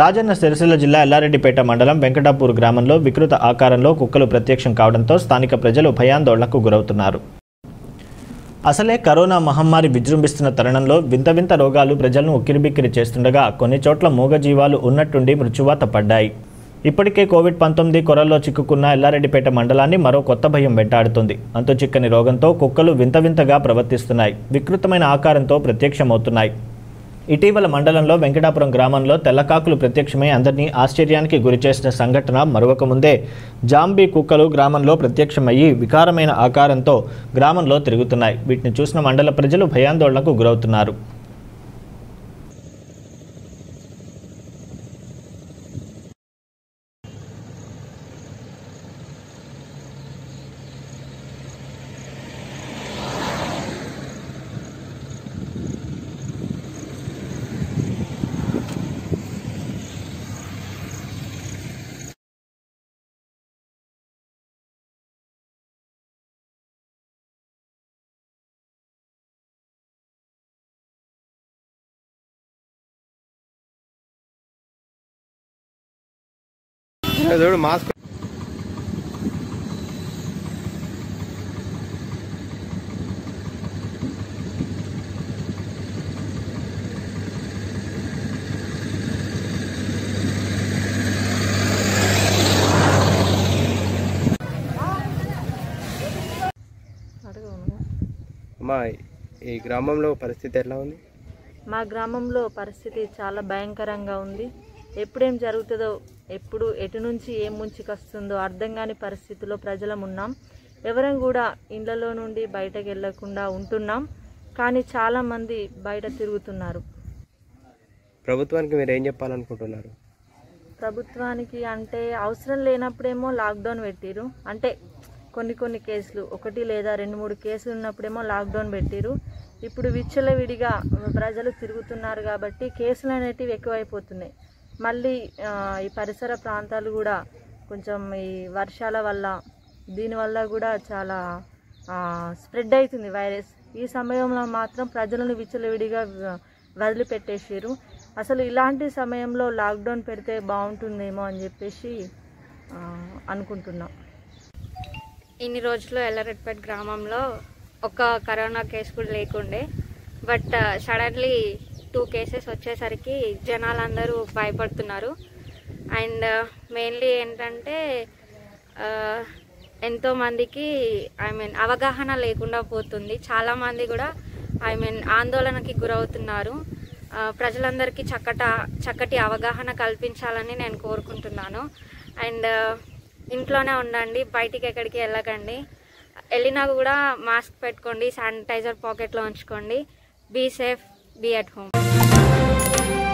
రాజన్న సిరిసిల్ల జిల్లా ఎల్లారెడ్డిపేట మండలం వెంకటాపూర్ గ్రామంలో వికృత ఆకారంలో కుక్కలు ప్రత్యక్షం కావడంతో స్థానిక ప్రజలు భయాందోళనకు గురవుతున్నారు. అసలే కరోనా మహమ్మారి విజృంభిస్తున్న తరుణంలో వింత వింత రోగాలు ప్రజలను ఉక్కిరిబిక్కిరి చేస్తుండగా కొన్ని చోట్ల మూగజీవాలు ఉన్నట్టుండి మృత్యువాత పడ్డాయి. ఇప్పటికే కోవిడ్-19 కొరల్లో చిక్కుకున్న ఎల్లారెడ్డిపేట మండలాన్ని మరో కొత్త భయం వెంటాడుతుంది. అంతు చిక్కని రోగంతో కుక్కలు వింత వింతగా ప్రవర్తిస్తున్నాయి, వికృతమైన ఆకారంతో ప్రత్యక్షమవుతున్నాయి. ఇటీవల మండలంలో వెంకటాపురం గ్రామంలో తెల్లకాకులు ప్రత్యక్షమై అందరినీ ఆశ్చర్యానికి గురిచేసిన సంఘటన మరొక ముందే జాంబీ కుక్కలు గ్రామంలో ప్రత్యక్షమయ్యి వికారమైన ఆకారంతో గ్రామంలో తిరుగుతున్నాయి. వీటిని చూసిన మండల ప్రజలు భయాందోళనకు గురవుతున్నారు. मास्क గ్రామంలో పరిస్థితి ఎలా ఉంది? మా గ్రామంలో పరిస్థితి చాలా భయంకరంగా ఉంది. ఎప్పుడేం జరుగుతుందో, ఎప్పుడు ఎటు నుంచి ఏం ముంచుకు వస్తుందో అర్థం కాని పరిస్థితిలో ప్రజలం ఉన్నాం. ఎవరం కూడా ఇళ్లలో నుండి బయటకు వెళ్ళకుండా ఉంటున్నాం, కానీ చాలామంది బయట తిరుగుతున్నారు. ప్రభుత్వానికి మీరు ఏం చెప్పాలనుకుంటున్నారు? ప్రభుత్వానికి అంటే అవసరం లేనప్పుడేమో లాక్డౌన్ పెట్టిరు, అంటే కొన్ని కేసులు 1 లేదా 2-3 కేసులు ఉన్నప్పుడేమో లాక్డౌన్ పెట్టిరు. ఇప్పుడు విచ్చలవిడిగా ప్రజలు తిరుగుతున్నారు కాబట్టి కేసులు అనేటివి ఎక్కువైపోతున్నాయి. మళ్ళీ ఈ పరిసర ప్రాంతాలు కూడా కొంచెం ఈ వర్షాల వల్ల దీనివల్ల కూడా చాలా స్ప్రెడ్ అవుతుంది వైరస్. ఈ సమయంలో మాత్రం ప్రజలను విచ్చలవిడిగా వదిలిపెట్టేసారు. అసలు ఇలాంటి సమయంలో లాక్డౌన్ పెడితే బాగుంటుందేమో అని చెప్పేసి అనుకుంటున్నాం. ఇన్ని రోజులు ఎల్లారెడ్డిపేట గ్రామంలో ఒక కరోనా కేసు కూడా లేకుండే, బట్ సడన్లీ 2 కేసెస్ వచ్చేసరికి జనాలందరూ భయపడుతున్నారు. అండ్ మెయిన్లీ ఏంటంటే ఎంతోమందికి అవగాహన లేకుండా పోతుంది. చాలామంది కూడా ఆందోళనకి గురవుతున్నారు. ప్రజలందరికీ చక్కటి అవగాహన కల్పించాలని నేను కోరుకుంటున్నాను. అండ్ ఇంట్లోనే ఉండండి, బయటికి ఎక్కడికి వెళ్ళకండి. వెళ్ళినా కూడా మాస్క్ పెట్టుకోండి, శానిటైజర్ పాకెట్లో ఉంచుకోండి. Be safe, be at home.